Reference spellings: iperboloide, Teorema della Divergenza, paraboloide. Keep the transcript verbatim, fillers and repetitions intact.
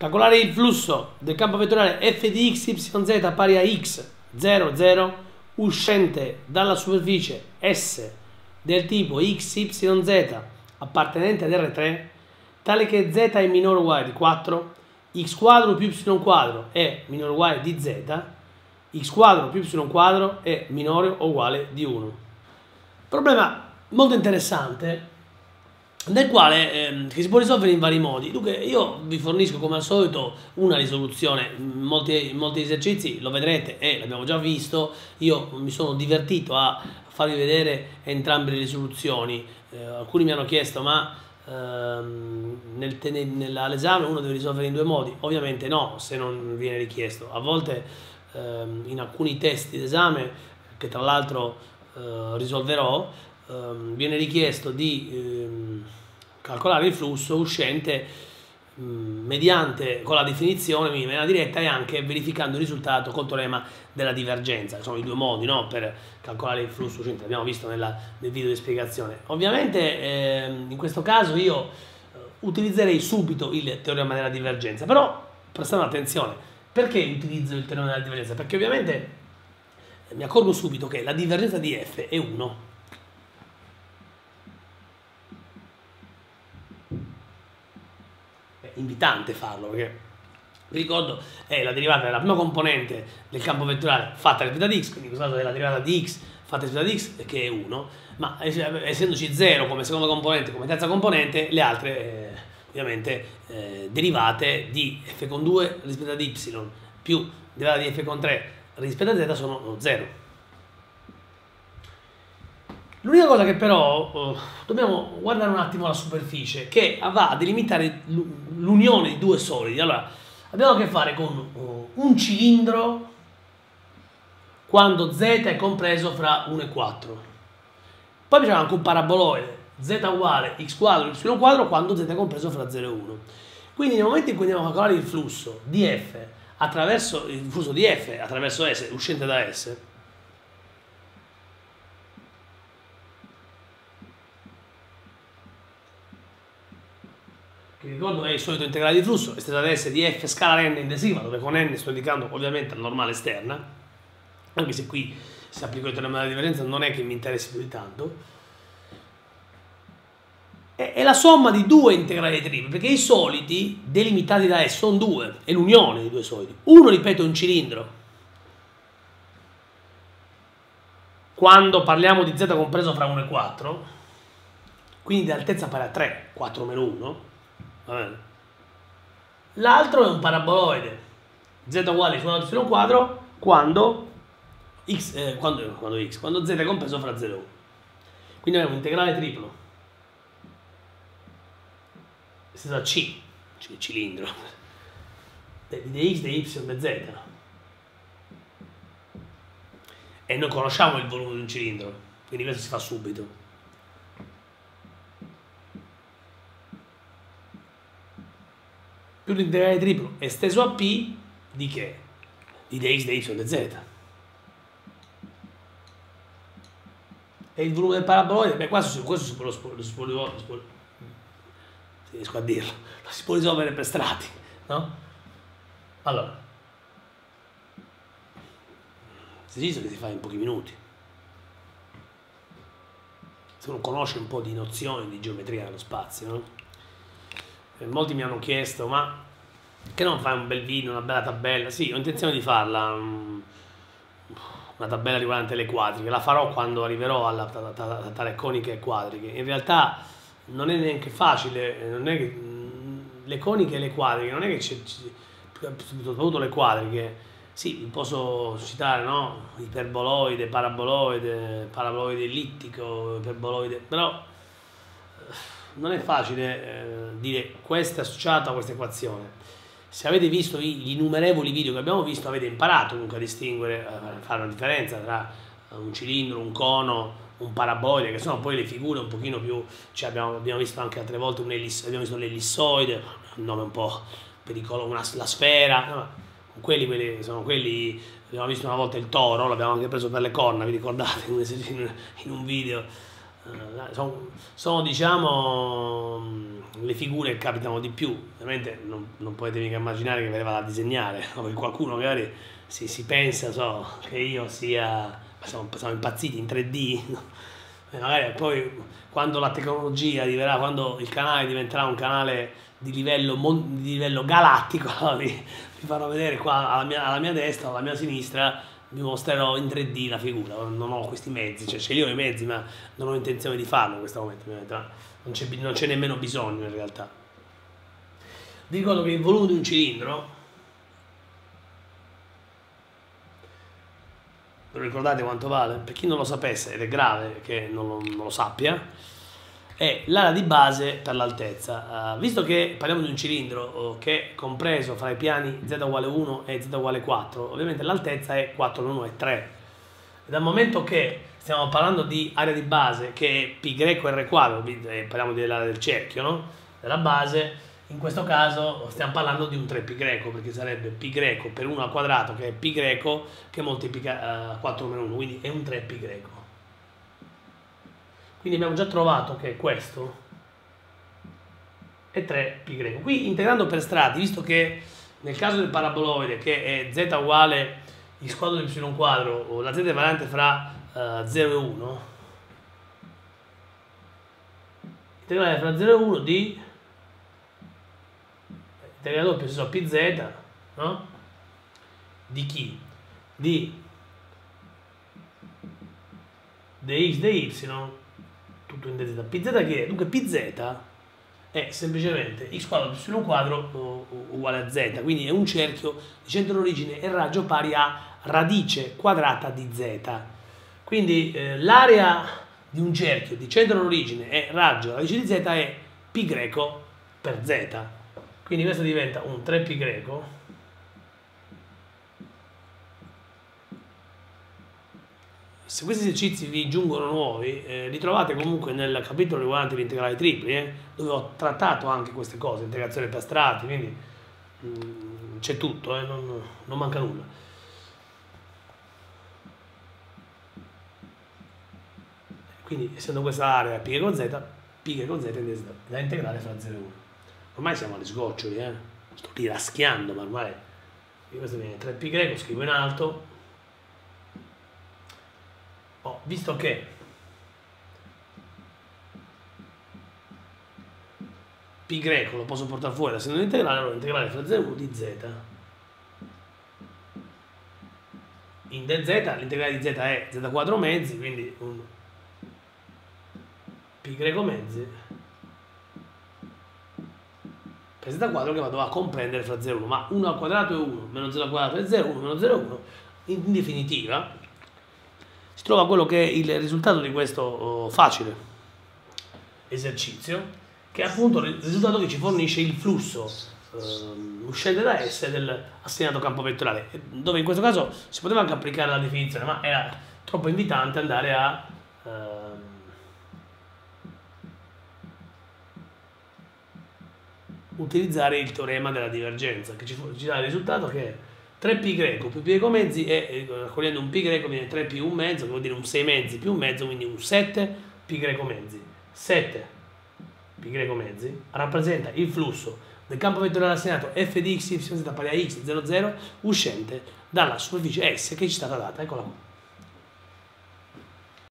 Calcolare il flusso del campo vettoriale f di x, y, z pari a x, zero, zero, uscente dalla superficie S del tipo x, y, z appartenente ad R tre, tale che z è minore o uguale di quattro, x quadro più y quadro è minore o uguale di z, x quadro più y quadro è minore o uguale di uno. Problema molto interessante, nel quale eh, che si può risolvere in vari modi. Dunque io vi fornisco come al solito una risoluzione. Molti, molti esercizi lo vedrete e l'abbiamo già visto, io mi sono divertito a farvi vedere entrambe le risoluzioni. Eh, alcuni mi hanno chiesto ma ehm, nel, nell'esame uno deve risolvere in due modi. Ovviamente no, se non viene richiesto. A volte ehm, in alcuni testi d'esame, che tra l'altro eh, risolverò, ehm, viene richiesto di ehm, calcolare il flusso uscente mh, mediante, con la definizione minima diretta, e anche verificando il risultato col teorema della divergenza, che sono i due modi, no, per calcolare il flusso uscente, l'abbiamo visto nella, nel video di spiegazione. Ovviamente ehm, in questo caso io eh, utilizzerei subito il teorema della divergenza, però prestando attenzione, perché utilizzo il teorema della divergenza? Perché ovviamente eh, mi accorgo subito che la divergenza di f è uno. Invitante farlo, perché vi ricordo è la derivata della prima componente del campo vettoriale fatta rispetto ad x, quindi in questo caso è la derivata di x fatta rispetto ad x, che è uno, ma essendoci zero come seconda componente, come terza componente, le altre eh, ovviamente eh, derivate di f con due rispetto ad y più derivata di f con tre rispetto a z sono zero. L'unica cosa che però oh, dobbiamo guardare un attimo la superficie, che va a delimitare l'unione di due solidi. Allora, abbiamo a che fare con oh, un cilindro quando z è compreso fra uno e quattro. Poi c'è anche un paraboloide, z uguale x quadro y quadro quando z è compreso fra zero e uno. Quindi nel momento in cui andiamo a calcolare il flusso di f attraverso il flusso di f attraverso S uscente da S, che ricordo è il solito integrale di flusso, estesa ad S di f scala n in decima, dove con n sto indicando ovviamente la normale esterna, anche se qui, se applico il teorema della divergenza, non è che mi interessi più di tanto, è, è la somma di due integrali tripli, perché i solidi delimitati da S sono due, è l'unione di due solidi. Uno, ripeto, è un cilindro, quando parliamo di z compreso fra uno e quattro, quindi di altezza pari a tre, quattro meno uno, l'altro è un paraboloide, z uguale a y quadro quando x, eh, quando, quando x quando z è compreso fra zero e uno. Quindi abbiamo un integrale triplo estesa c, cioè cilindro, di dx, di y, di z, e noi conosciamo il volume di un cilindro, quindi questo si fa subito. L'integrale triplo esteso a p di che? Di dx, dy, dz. E il volume del paraboloide? Beh, questo, questo si può, lo si può, lo si può, lo si può, se riesco a dirlo, lo si può risolvere per strati, no? Allora, l'esercizio che si fa in pochi minuti, se uno conosce un po' di nozioni di geometria dello spazio, no? Molti mi hanno chiesto, ma che non fai un bel video, una bella tabella? Sì, ho intenzione di farla, una tabella riguardante le quadriche, la farò quando arriverò alla tale coniche e quadriche. In realtà non è neanche facile, non è che, le coniche e le quadriche, non è che c'è, soprattutto le quadriche, sì, vi posso citare, no? Iperboloide, paraboloide, paraboloide ellittico, iperboloide, però non è facile eh, dire questo è associato a questa equazione. Se avete visto gli innumerevoli video che abbiamo visto, avete imparato comunque a distinguere, a fare una differenza tra un cilindro, un cono, un paraboloide, che sono poi le figure un pochino più, cioè abbiamo, abbiamo visto anche altre volte un ellisso, abbiamo visto l'ellissoide, un nome un po' pericoloso, una, la sfera, no, quelli, quelli sono quelli, abbiamo visto una volta il toro, l'abbiamo anche preso per le corna, vi ricordate, in un video. sono, sono diciamo le figure che capitano di più. Ovviamente non, non potete mica immaginare che ve le vado a disegnare, no? Perché qualcuno magari si, si pensa so, che io sia, siamo, siamo impazziti in tre D, no? E magari poi quando la tecnologia arriverà, quando il canale diventerà un canale di livello, mon, di livello galattico, allora vi, vi farò vedere qua alla mia, alla mia destra o alla mia sinistra, vi mostrerò in tre D la figura. Non ho questi mezzi, cioè ce li ho i mezzi, ma non ho intenzione di farlo in questo momento, non c'è nemmeno bisogno in realtà. Vi ricordo che il volume di un cilindro, lo ricordate quanto vale? Per chi non lo sapesse, ed è grave che non lo, non lo sappia, è l'area di base per l'altezza. Uh, visto che parliamo di un cilindro che è compreso fra i piani z uguale uno e z uguale quattro, ovviamente l'altezza è quattro, uno e tre. E dal momento che stiamo parlando di area di base, che è πr quadro, parliamo dell'area del cerchio, no? Della base, in questo caso stiamo parlando di un tre π, perché sarebbe π per uno al quadrato, che è π che moltiplica uh, quattro meno uno, quindi è un tre π. Quindi abbiamo già trovato che questo è tre π. Qui integrando per strati, visto che nel caso del paraboloide, che è z uguale y squadro di y quadro, o la z è variante fra uh, zero e uno, integrale fra zero e uno di integrale doppio si so pz, no? Di chi? Di dx dy, tutto in dz. Pz che è? Dunque pz è semplicemente x quadro più y quadro uguale a z, quindi è un cerchio di centro d'origine e raggio pari a radice quadrata di z. Quindi eh, l'area di un cerchio di centro d'origine e raggio radice di z è π per z. Quindi questo diventa un tre π . Se questi esercizi vi giungono nuovi, eh, li trovate comunque nel capitolo riguardante gli integrali tripli, eh, dove ho trattato anche queste cose, integrazione per strati, quindi c'è tutto, eh, non, non manca nulla. Quindi essendo questa area π con z, π con z è da integrare fra zero e uno. Ormai siamo agli sgoccioli, eh. Sto lì raschiando, ma ormai questo viene tre π, scrivo in alto. Oh, visto che π lo posso portare fuori da segno integrale, allora integrale fra zero e uno di z. In dz l'integrale di z è z quadro mezzi, quindi un π mezzi per z quadro che vado a comprendere fra zero e uno, ma uno al quadrato è uno, meno z al quadrato è zero, uno meno zero è uno, in definitiva si trova quello che è il risultato di questo facile esercizio, che è appunto il risultato che ci fornisce il flusso eh, uscente da S dell'assegnato campo vettoriale, dove in questo caso si poteva anche applicare la definizione, ma era troppo invitante andare a eh, utilizzare il teorema della divergenza, che ci, ci dà il risultato che tre π più π mezzi, e raccogliendo un π viene tre π un mezzo, che vuol dire un sei mezzi più un mezzo, quindi un sette π mezzi. sette π mezzi rappresenta il flusso del campo vettoriale assegnato f di x, y, z pari a x, zero, zero, uscente dalla superficie S che ci è stata data. Eccola qua.